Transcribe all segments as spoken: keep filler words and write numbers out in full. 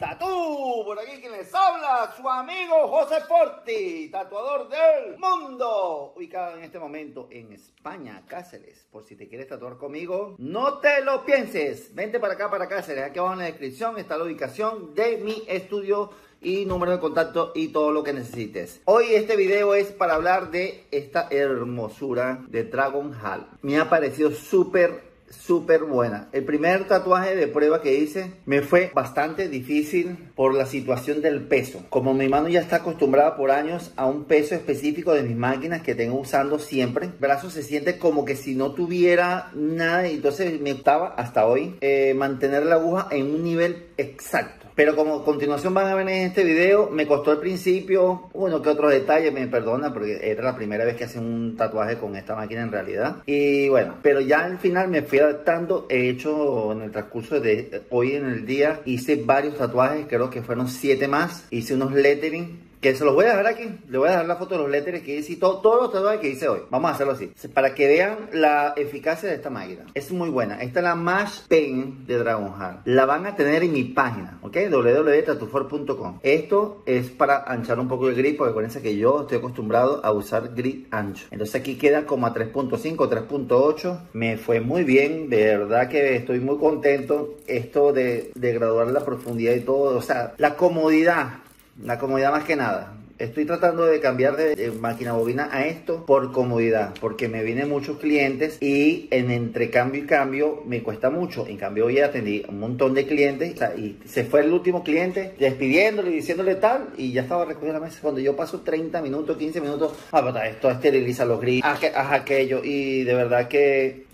tatú. Por aquí quien les habla, su amigo José Forti, tatuador del mundo, ubicado en este momento en España, Cáceres. Por si te quieres tatuar conmigo, no te lo pienses, vente para acá, para Cáceres. Aquí abajo en la descripción está la ubicación de mi estudio y número de contacto y todo lo que necesites. Hoy este video es para hablar de esta hermosura de Dragon Hall. Me ha parecido súper súper buena. El primer tatuaje de prueba que hice me fue bastante difícil por la situación del peso. Como mi mano ya está acostumbrada por años a un peso específico de mis máquinas que tengo usando siempre, el brazo se siente como que si no tuviera nada. Entonces me gustaba hasta hoy eh, mantener la aguja en un nivel exacto. Pero como a continuación van a ver en este video, me costó al principio, bueno, que otros detalles, me perdona, porque era la primera vez que hacía un tatuaje con esta máquina en realidad. Y bueno, pero ya al final me fui adaptando. He hecho en el transcurso de hoy en el día, hice varios tatuajes, creo que fueron siete más. Hice unos lettering, que se los voy a dejar aquí, le voy a dejar la foto de los letteres que hice y todo, todos los tatuajes que hice hoy. Vamos a hacerlo así, para que vean la eficacia de esta máquina. Es muy buena. Esta es la Mash Pen de Dragon Hall. La van a tener en mi página, ¿ok? w w w punto tattoofort punto com. Esto es para anchar un poco el grip, porque acuérdense que yo estoy acostumbrado a usar grip ancho. Entonces aquí queda como a tres punto cinco, tres punto ocho. Me fue muy bien, de verdad que estoy muy contento. Esto de, de graduar la profundidad y todo, o sea, la comodidad. La comodidad más que nada. Estoy tratando de cambiar de, de máquina bobina a esto por comodidad, porque me vienen muchos clientes y en entre cambio y cambio me cuesta mucho. En cambio hoy atendí un montón de clientes, o sea, y se fue el último cliente despidiéndole y diciéndole tal, y ya estaba recogiendo la mesa. Cuando yo paso treinta minutos, quince minutos, ah, pero esto esteriliza los gris, haz aquello, y de verdad que...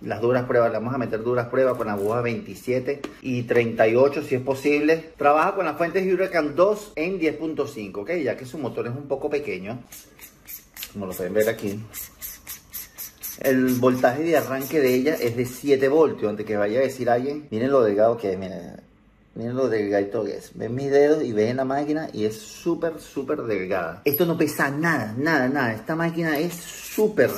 Las duras pruebas, le vamos a meter duras pruebas con agujas veintisiete y treinta y ocho si es posible. Trabaja con las fuentes Huracan dos en diez punto cinco, ¿ok? Ya que su motor es un poco pequeño, como lo pueden ver aquí. El voltaje de arranque de ella es de siete voltios. Antes que vaya a decir alguien, miren lo delgado que es, miren. Miren lo delgadito que es. Ven mis dedos y ven la máquina y es súper, súper delgada. Esto no pesa nada, nada, nada. Esta máquina es súper...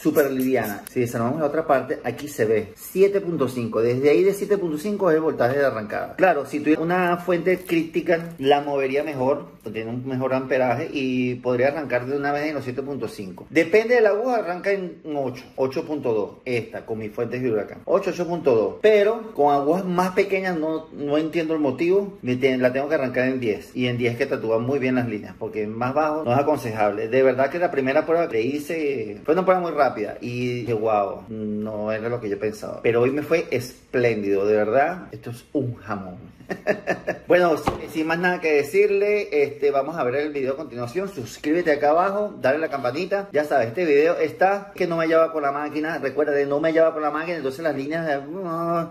súper liviana. Si desarmamos la otra parte, aquí se ve siete punto cinco. Desde ahí de siete punto cinco es el voltaje de arrancada. Claro, si tuviera una fuente crítica, la movería mejor, tiene un mejor amperaje y podría arrancar de una vez en los siete punto cinco. Depende de la aguja, arranca en ocho, ocho punto dos. Esta, con mis fuentes de Huracan, ocho, ocho punto dos. Pero con agujas más pequeñas, no, no entiendo el motivo, la tengo que arrancar en diez. Y en diez que tatúan muy bien las líneas, porque más bajo no es aconsejable. De verdad que la primera prueba que hice fue una prueba muy rápida. Y dije, wow, no era lo que yo pensaba. Pero hoy me fue espléndido, de verdad. Esto es un jamón. Bueno, sin más nada que decirle, este, vamos a ver el video a continuación. Suscríbete acá abajo, dale la campanita. Ya sabes, este video está que no me hallaba con la máquina. Recuerda de no me hallaba con la máquina, entonces las líneas... De...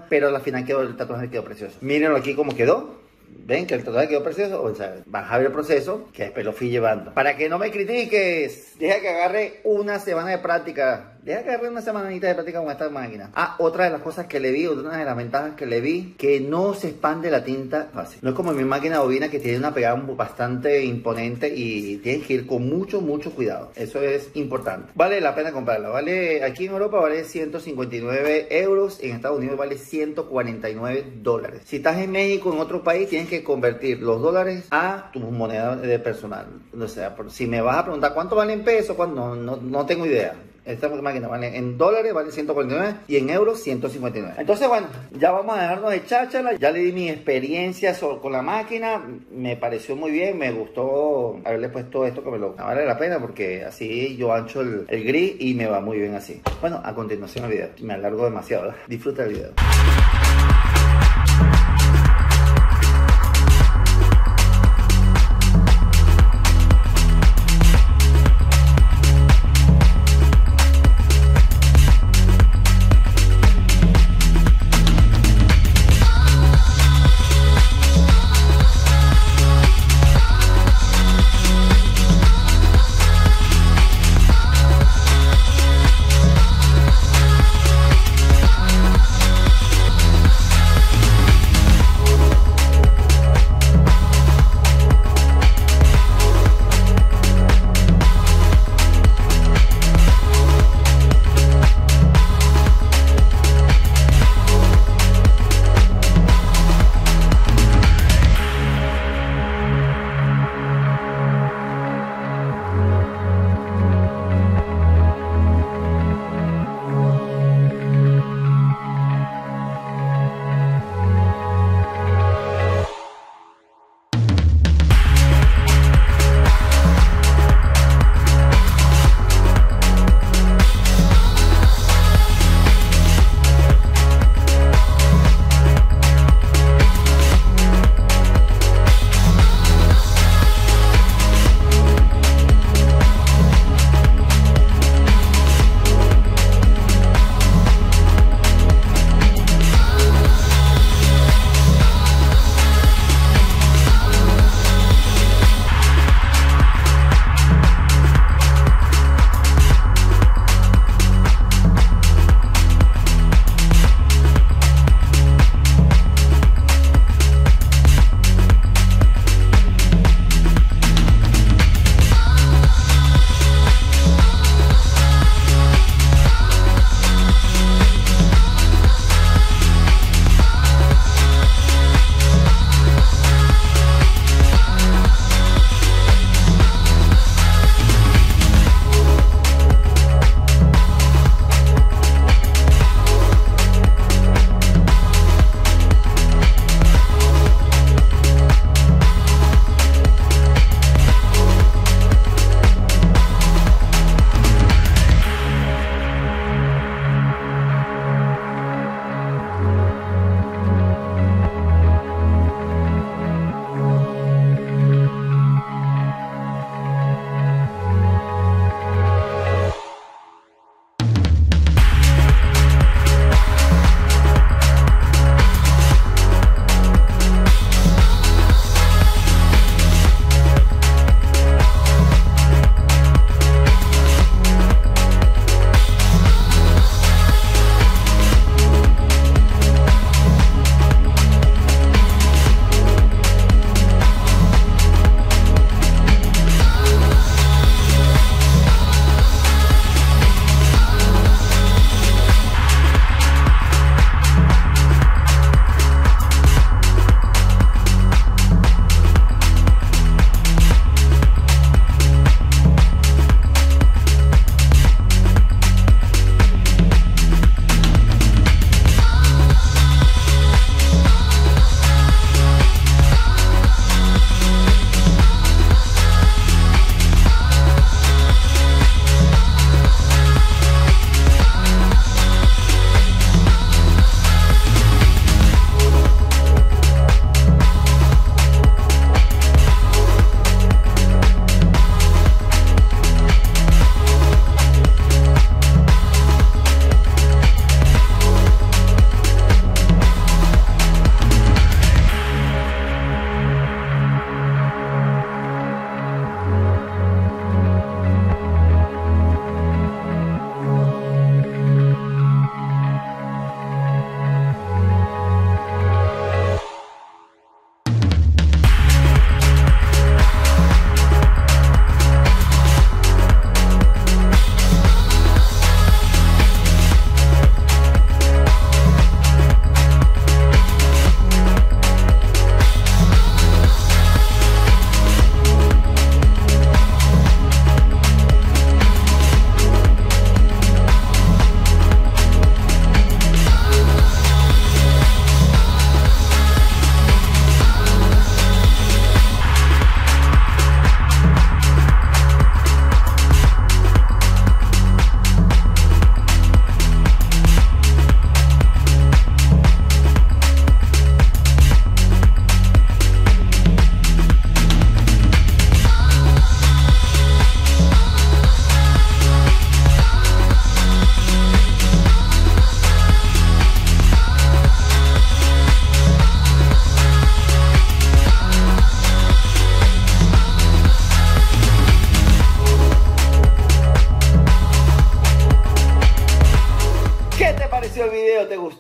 Pero al final quedó, el tatuaje quedó precioso. Mírenlo aquí como quedó. Ven que el tatuaje quedó precioso, o sea, vas a ver el proceso, que después lo fui llevando. Para que no me critiques, deja que agarre una semana de práctica, deja que agarre una semanita de práctica con esta máquina. Ah, otra de las cosas que le vi, una de las ventajas que le vi, que no se expande la tinta fácil. No es como mi máquina bobina, que tiene una pegada bastante imponente y tienes que ir con mucho, mucho cuidado. Eso es importante. Vale la pena comprarla, vale, aquí en Europa vale ciento cincuenta y nueve euros, en Estados Unidos vale ciento cuarenta y nueve dólares. Si estás en México, en otro país, tienes que convertir los dólares a tu moneda de personal. O sea, si me vas a preguntar cuánto vale en pesos, no, no, no tengo idea. Esta máquina vale en dólares, vale ciento cuarenta y nueve, y en euros ciento cincuenta y nueve. Entonces, bueno, ya vamos a dejarnos de cháchala. Ya le di mi experiencia sobre, con la máquina. Me pareció muy bien, me gustó haberle puesto esto que me lo vale la pena, porque así yo ancho el, el gris y me va muy bien así. Bueno, a continuación el video. Me alargo demasiado, ¿verdad? Disfruta el video.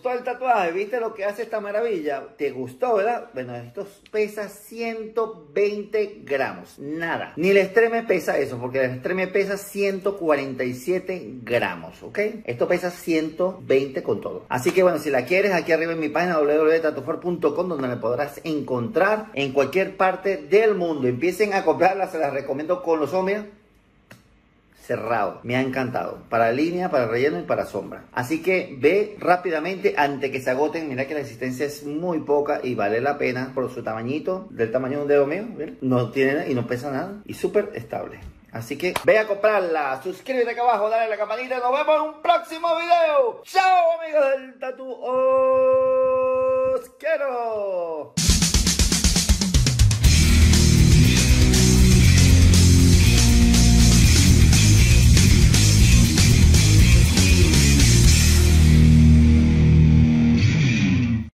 gustó el tatuaje, viste lo que hace esta maravilla, te gustó, ¿verdad? Bueno, esto pesa ciento veinte gramos, nada, ni el extreme pesa eso, porque el extreme pesa ciento cuarenta y siete gramos, ¿ok? Esto pesa ciento veinte con todo, así que bueno, si la quieres, aquí arriba en mi página doble u doble u doble u punto tattoofort punto com, donde la podrás encontrar en cualquier parte del mundo. Empiecen a comprarla, se las recomiendo con los hombres. Cerrado, me ha encantado, para línea, para relleno y para sombra, así que ve rápidamente antes que se agoten. Mira que la existencia es muy poca y vale la pena por su tamañito, del tamaño de un dedo mío, ¿ver? No tiene y no pesa nada y súper estable, así que ve a comprarla, suscríbete acá abajo, dale a la campanita, nos vemos en un próximo video. Chao amigos del Tatu, os quiero.